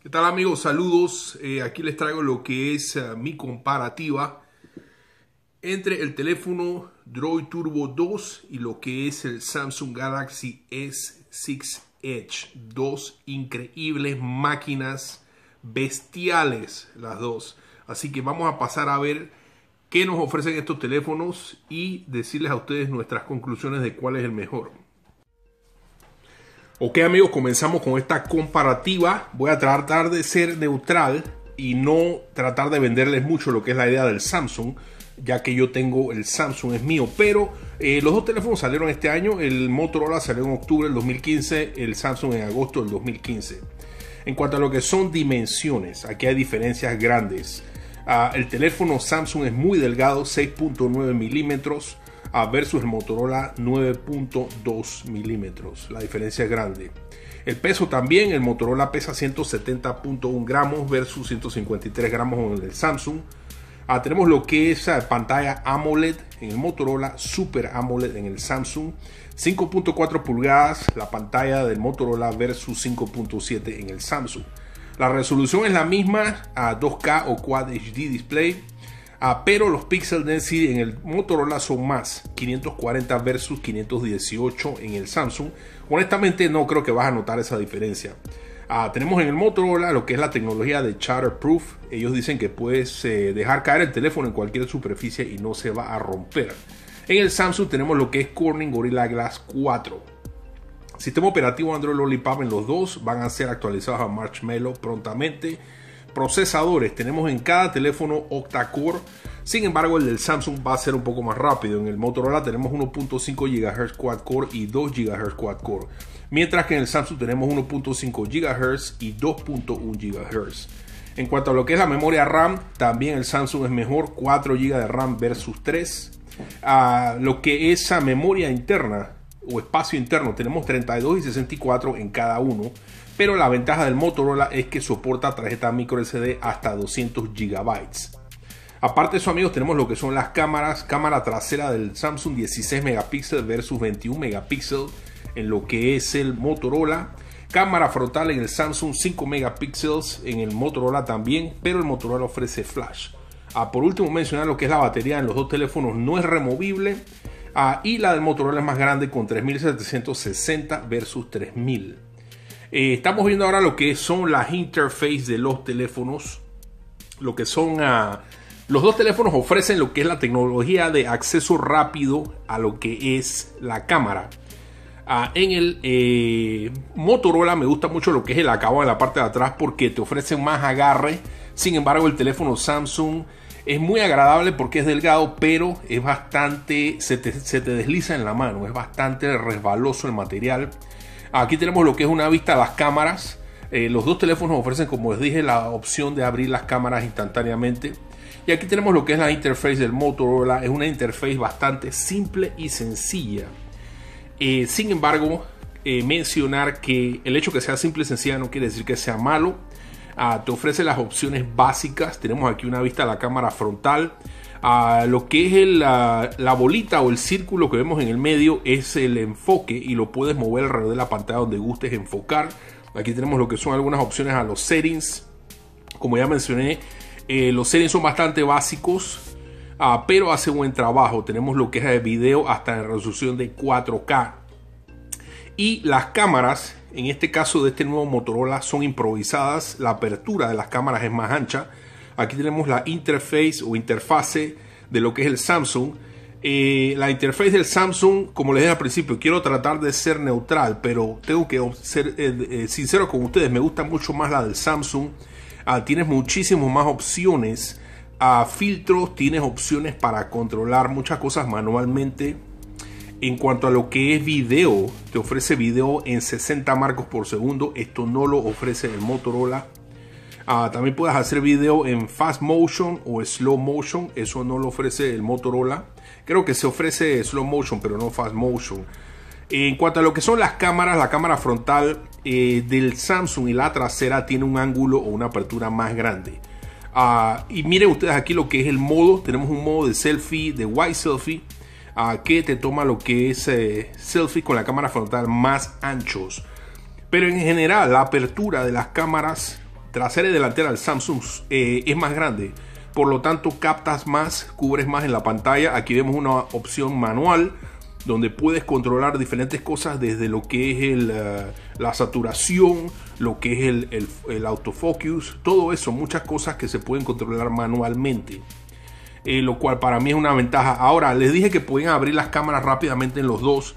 ¿Qué tal amigos? Saludos, aquí les traigo lo que es mi comparativa entre el teléfono Droid Turbo 2 y lo que es el Samsung Galaxy S6 Edge. Dos increíbles máquinas, bestiales las dos. Así que vamos a pasar a ver qué nos ofrecen estos teléfonos y decirles a ustedes nuestras conclusiones de cuál es el mejor. Ok amigos, comenzamos con esta comparativa. Voy a tratar de ser neutral y no tratar de venderles mucho lo que es la idea del Samsung, ya que yo tengo el Samsung, es mío. Pero los dos teléfonos salieron este año. El Motorola salió en octubre del 2015, el Samsung en agosto del 2015. En cuanto a lo que son dimensiones, aquí hay diferencias grandes. El teléfono Samsung es muy delgado, 6.9 milímetros, versus el Motorola 9.2 milímetros. La diferencia es grande. El peso también, el Motorola pesa 170.1 gramos versus 153 gramos en el Samsung. Tenemos lo que es pantalla AMOLED en el Motorola, Super AMOLED en el Samsung. 5.4 pulgadas la pantalla del Motorola versus 5.7 en el Samsung. La resolución es la misma, a 2K o Quad HD display. Pero los pixel density en el Motorola son más, 540 versus 518 en el Samsung. Honestamente no creo que vas a notar esa diferencia. Tenemos en el Motorola lo que es la tecnología de Shatterproof. Ellos dicen que puedes dejar caer el teléfono en cualquier superficie y no se va a romper. En el Samsung tenemos lo que es Corning Gorilla Glass 4. Sistema operativo Android Lollipop en los dos, van a ser actualizados a Marshmallow prontamente. Procesadores, tenemos en cada teléfono octa-core, sin embargo el del Samsung va a ser un poco más rápido. En el Motorola tenemos 1.5 GHz quad-core y 2 GHz quad-core, mientras que en el Samsung tenemos 1.5 GHz y 2.1 GHz. En cuanto a lo que es la memoria RAM, también el Samsung es mejor, 4 GB de RAM versus 3. Lo que es esa memoria interna o espacio interno, tenemos 32 y 64 en cada uno, pero la ventaja del Motorola es que soporta tarjeta micro SD hasta 200 GB. Aparte de eso amigos, tenemos lo que son las cámaras. Cámara trasera del Samsung, 16 megapíxeles versus 21 megapíxeles en lo que es el Motorola. Cámara frontal en el Samsung, 5 megapíxeles en el Motorola también, pero el Motorola ofrece flash. Por último, mencionar lo que es la batería en los dos teléfonos, no es removible. Y la del Motorola es más grande, con 3760 versus 3000. Estamos viendo ahora lo que son las interfaces de los teléfonos. Lo que son los dos teléfonos ofrecen lo que es la tecnología de acceso rápido a lo que es la cámara. En el Motorola me gusta mucho lo que es el acabado en la parte de atrás, porque te ofrecen más agarre. Sin embargo, el teléfono Samsung es muy agradable porque es delgado, pero es bastante, se te desliza en la mano, es bastante resbaloso el material. Aquí tenemos lo que es una vista a las cámaras. Los dos teléfonos ofrecen, como les dije, la opción de abrir las cámaras instantáneamente. Y aquí tenemos lo que es la interface del Motorola. Es una interface bastante simple y sencilla. Sin embargo, mencionar que el hecho que sea simple y sencilla no quiere decir que sea malo. Te ofrece las opciones básicas. Tenemos aquí una vista a la cámara frontal. Lo que es la bolita o el círculo que vemos en el medio es el enfoque, y lo puedes mover alrededor de la pantalla donde gustes enfocar. Aquí tenemos lo que son algunas opciones a los settings. Como ya mencioné, los settings son bastante básicos, pero hace buen trabajo. Tenemos lo que es el video hasta la resolución de 4K. Y las cámaras, en este caso de este nuevo Motorola, son improvisadas. La apertura de las cámaras es más ancha. Aquí tenemos la interface o interfase de lo que es el Samsung. La interface del Samsung, como les dije al principio, quiero tratar de ser neutral, pero tengo que ser sincero con ustedes. Me gusta mucho más la del Samsung. Tienes muchísimas más opciones, filtros, tienes opciones para controlar muchas cosas manualmente. En cuanto a lo que es video, te ofrece video en 60 marcos por segundo. Esto no lo ofrece el Motorola. También puedes hacer video en fast motion o slow motion. Eso no lo ofrece el Motorola. Creo que se ofrece slow motion, pero no fast motion. En cuanto a lo que son las cámaras, la cámara frontal del Samsung y la trasera tiene un ángulo o una apertura más grande. Y miren ustedes aquí lo que es el modo. Tenemos un modo de selfie, de wide selfie, que te toma lo que es selfie con la cámara frontal más anchos. Pero en general la apertura de las cámaras trasera y delantera del Samsung es más grande, por lo tanto captas más, cubres más en la pantalla. Aquí vemos una opción manual donde puedes controlar diferentes cosas, desde lo que es la saturación, lo que es el autofocus, todo eso, muchas cosas que se pueden controlar manualmente, lo cual para mí es una ventaja. Ahora, les dije que pueden abrir las cámaras rápidamente en los dos,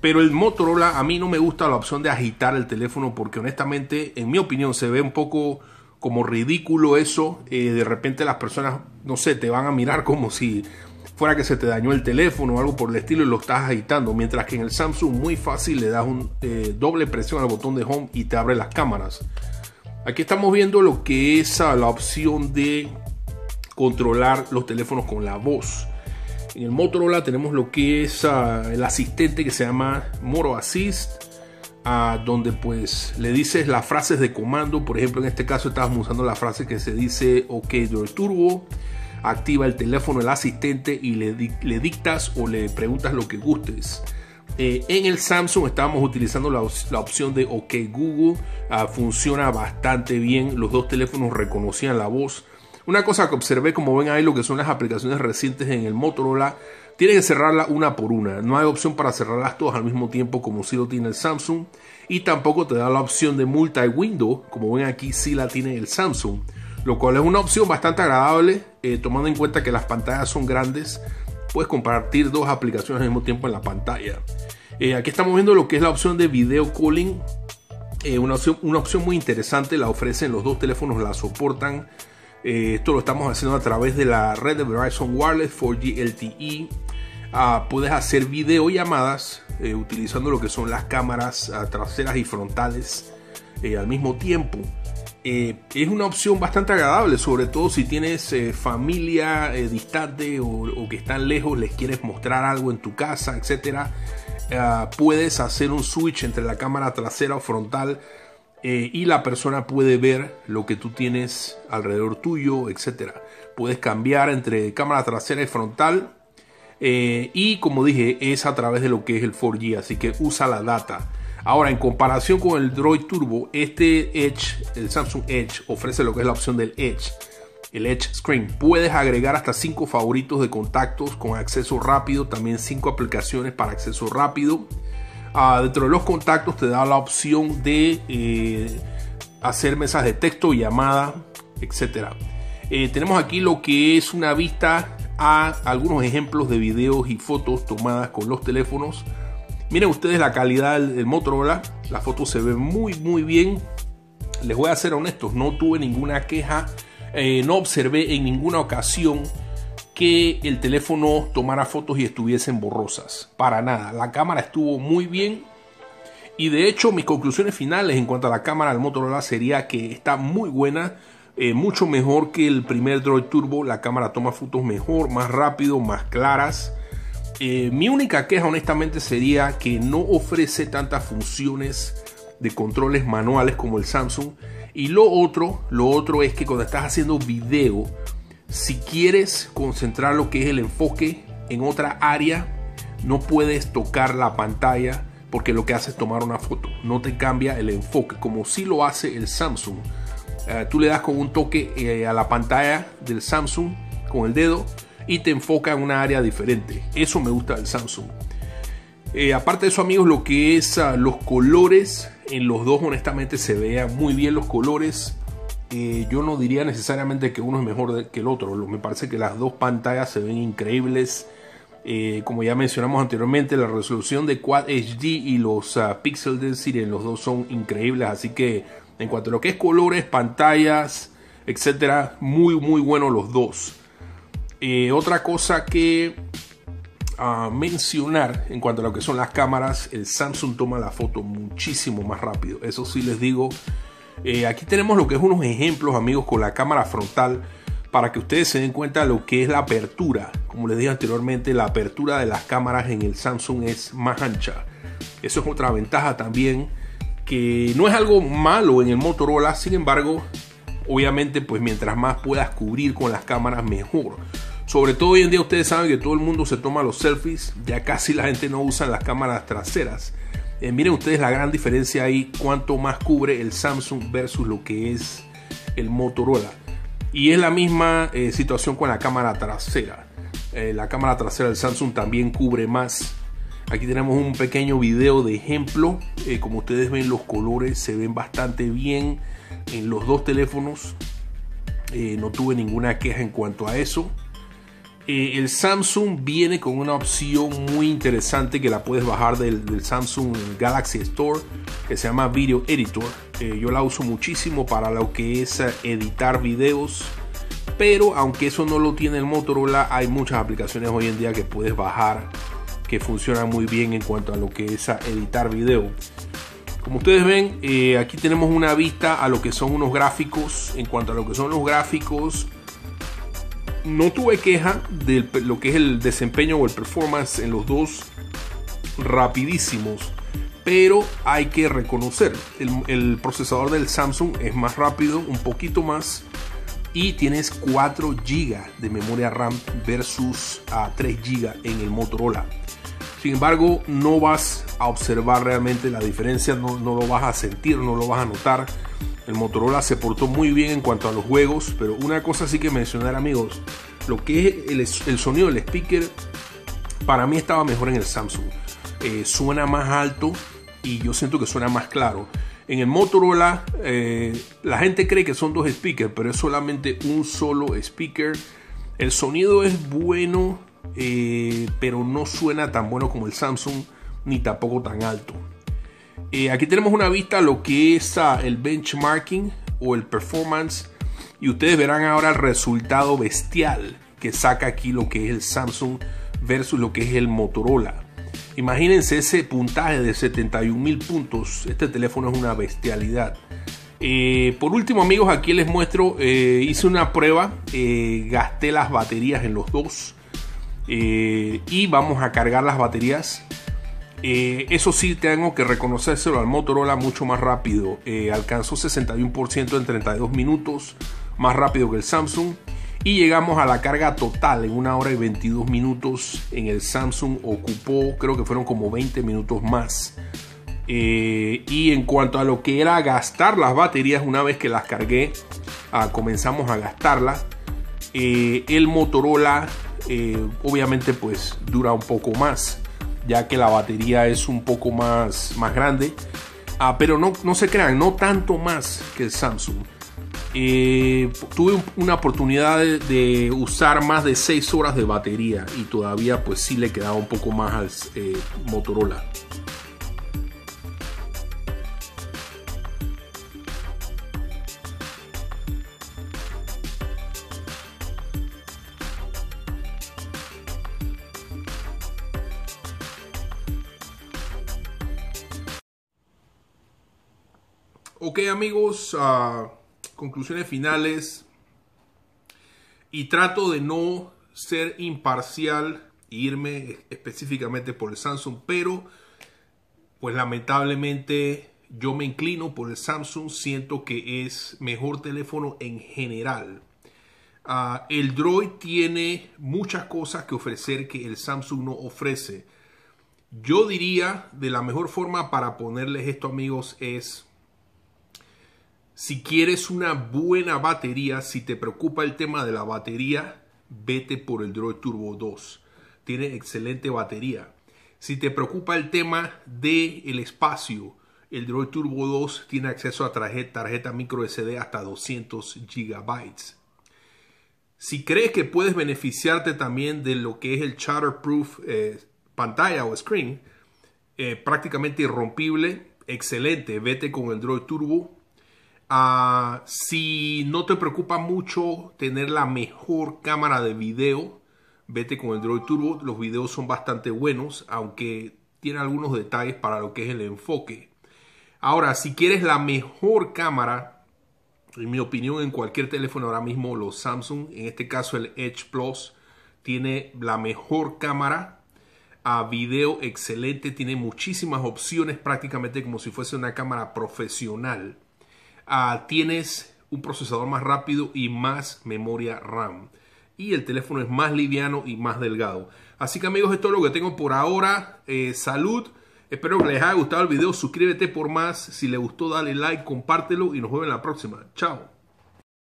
pero el Motorola, a mí no me gusta la opción de agitar el teléfono, porque honestamente, en mi opinión, se ve un poco como ridículo eso. De repente las personas, no sé, te van a mirar como si fuera que se te dañó el teléfono o algo por el estilo y lo estás agitando, mientras que en el Samsung muy fácil le das un doble presión al botón de home y te abre las cámaras. Aquí estamos viendo lo que es la opción de controlar los teléfonos con la voz. En el Motorola tenemos lo que es el asistente que se llama Moro Assist, donde pues le dices las frases de comando. Por ejemplo, en este caso estábamos usando la frase que se dice OK Droid Turbo. Activa el teléfono, el asistente, y le dictas o le preguntas lo que gustes. En el Samsung estábamos utilizando la opción de OK Google. Funciona bastante bien. Los dos teléfonos reconocían la voz. Una cosa que observé, como ven ahí lo que son las aplicaciones recientes en el Motorola, tiene que cerrarla una por una. No hay opción para cerrarlas todas al mismo tiempo como sí lo tiene el Samsung. Y tampoco te da la opción de multi-window, como ven aquí sí la tiene el Samsung, lo cual es una opción bastante agradable, tomando en cuenta que las pantallas son grandes. Puedes compartir dos aplicaciones al mismo tiempo en la pantalla. Aquí estamos viendo lo que es la opción de video calling, una opción muy interesante. La ofrecen los dos teléfonos, la soportan. Esto lo estamos haciendo a través de la red de Verizon Wireless 4G LTE. Puedes hacer videollamadas utilizando lo que son las cámaras traseras y frontales al mismo tiempo. Es una opción bastante agradable, sobre todo si tienes familia distante o que están lejos, les quieres mostrar algo en tu casa, etc. Puedes hacer un switch entre la cámara trasera o frontal y la persona puede ver lo que tú tienes alrededor tuyo, etc. Puedes cambiar entre cámara trasera y frontal y, como dije, es a través de lo que es el 4G, así que usa la data. Ahora, en comparación con el Droid Turbo, este Edge, el Samsung Edge, ofrece lo que es la opción del Edge, el Edge Screen. Puedes agregar hasta 5 favoritos de contactos con acceso rápido, también 5 aplicaciones para acceso rápido. Dentro de los contactos te da la opción de hacer mensajes de texto, llamada, etc. Tenemos aquí lo que es una vista a algunos ejemplos de videos y fotos tomadas con los teléfonos. Miren ustedes la calidad del Motorola, la foto se ve muy bien. Les voy a ser honestos, no tuve ninguna queja, no observé en ninguna ocasión que el teléfono tomara fotos y estuviesen borrosas, para nada. La cámara estuvo muy bien y, de hecho, mis conclusiones finales en cuanto a la cámara del Motorola sería que está muy buena, mucho mejor que el primer Droid Turbo. La cámara toma fotos mejor, más rápido, más claras. Mi única queja, honestamente, sería que no ofrece tantas funciones de controles manuales como el Samsung. Y lo otro es que cuando estás haciendo video, si quieres concentrar lo que es el enfoque en otra área, no puedes tocar la pantalla, porque lo que hace es tomar una foto, no te cambia el enfoque como sí lo hace el Samsung. Tú le das con un toque a la pantalla del Samsung con el dedo y te enfoca en una área diferente. Eso me gusta del Samsung. Aparte de eso, amigos, lo que es los colores en los dos, honestamente, se vean muy bien los colores. Yo no diría necesariamente que uno es mejor que el otro. Me parece que las dos pantallas se ven increíbles. Como ya mencionamos anteriormente, la resolución de Quad HD y los Pixel Density en los dos son increíbles. Así que en cuanto a lo que es colores, pantallas, etcétera, muy buenos los dos. Otra cosa que mencionar en cuanto a lo que son las cámaras, el Samsung toma la foto muchísimo más rápido, eso sí les digo. Aquí tenemos lo que es unos ejemplos, amigos, con la cámara frontal, para que ustedes se den cuenta lo que es la apertura. Como les dije anteriormente, la apertura de las cámaras en el Samsung es más ancha. Eso es otra ventaja también, que no es algo malo en el Motorola. Sin embargo, obviamente, pues mientras más puedas cubrir con las cámaras, mejor. Sobre todo hoy en día, ustedes saben que todo el mundo se toma los selfies. Ya casi la gente no usa las cámaras traseras. Miren ustedes la gran diferencia ahí, cuánto más cubre el Samsung versus lo que es el Motorola. Y es la misma situación con la cámara trasera. La cámara trasera del Samsung también cubre más. Aquí tenemos un pequeño video de ejemplo. Como ustedes ven, los colores se ven bastante bien en los dos teléfonos. No tuve ninguna queja en cuanto a eso. El Samsung viene con una opción muy interesante que la puedes bajar del Samsung Galaxy Store, que se llama Video Editor. Yo la uso muchísimo para lo que es editar videos. Pero aunque eso no lo tiene el Motorola, hay muchas aplicaciones hoy en día que puedes bajar que funciona muy bien en cuanto a lo que es a editar video. Como ustedes ven, aquí tenemos una vista a lo que son unos gráficos. En cuanto a lo que son los gráficos, no tuve queja de lo que es el desempeño o el performance en los dos rapidísimos, pero hay que reconocer, el procesador del Samsung es más rápido, un poquito más, y tienes 4 GB de memoria RAM versus 3 GB en el Motorola. Sin embargo, no vas a observar realmente la diferencia, no lo vas a sentir, no lo vas a notar. El Motorola se portó muy bien en cuanto a los juegos, pero una cosa sí que mencionar, amigos, lo que es el sonido del speaker, para mí estaba mejor en el Samsung. Suena más alto y yo siento que suena más claro. En el Motorola la gente cree que son dos speakers, pero es solamente un solo speaker. El sonido es bueno, pero no suena tan bueno como el Samsung, ni tampoco tan alto. Aquí tenemos una vista a lo que es el benchmarking o el performance, y ustedes verán ahora el resultado bestial que saca aquí lo que es el Samsung versus lo que es el Motorola. Imagínense ese puntaje de 71.000 puntos. Este teléfono es una bestialidad. Por último, amigos, aquí les muestro, hice una prueba, gasté las baterías en los dos y vamos a cargar las baterías. Eso sí, tengo que reconocérselo al Motorola, mucho más rápido. Alcanzó 61% en 32 minutos, más rápido que el Samsung. Y llegamos a la carga total en 1 hora y 22 minutos. En el Samsung ocupó, creo que fueron como 20 minutos más. Y en cuanto a lo que era gastar las baterías, una vez que las cargué, comenzamos a gastarlas. El Motorola, obviamente, pues dura un poco más, ya que la batería es un poco más grande, pero no se crean, no tanto más que el Samsung. Tuve una oportunidad de usar más de 6 horas de batería y todavía pues sí le quedaba un poco más al Motorola. Ok, amigos, conclusiones finales, y trato de no ser imparcial e irme específicamente por el Samsung, pero pues lamentablemente yo me inclino por el Samsung. Siento que es mejor teléfono en general. El Droid tiene muchas cosas que ofrecer que el Samsung no ofrece. Yo diría, de la mejor forma para ponerles esto, amigos, es: si quieres una buena batería, si te preocupa el tema de la batería, vete por el Droid Turbo 2. Tiene excelente batería. Si te preocupa el tema del espacio, el Droid Turbo 2 tiene acceso a tarjeta micro SD hasta 200 GB. Si crees que puedes beneficiarte también de lo que es el Shatterproof pantalla o screen, prácticamente irrompible, excelente, vete con el Droid Turbo. Si no te preocupa mucho tener la mejor cámara de video, vete con el Droid Turbo. Los videos son bastante buenos, aunque tiene algunos detalles para lo que es el enfoque. Ahora, si quieres la mejor cámara, en mi opinión, en cualquier teléfono ahora mismo, los Samsung, en este caso el Edge Plus, tiene la mejor cámara. Video excelente, tiene muchísimas opciones, prácticamente como si fuese una cámara profesional. Tienes un procesador más rápido y más memoria RAM, y el teléfono es más liviano y más delgado. Así que, amigos, esto es lo que tengo por ahora. Salud, espero que les haya gustado el video. Suscríbete por más. Si les gustó, dale like, compártelo y nos vemos en la próxima. Chao.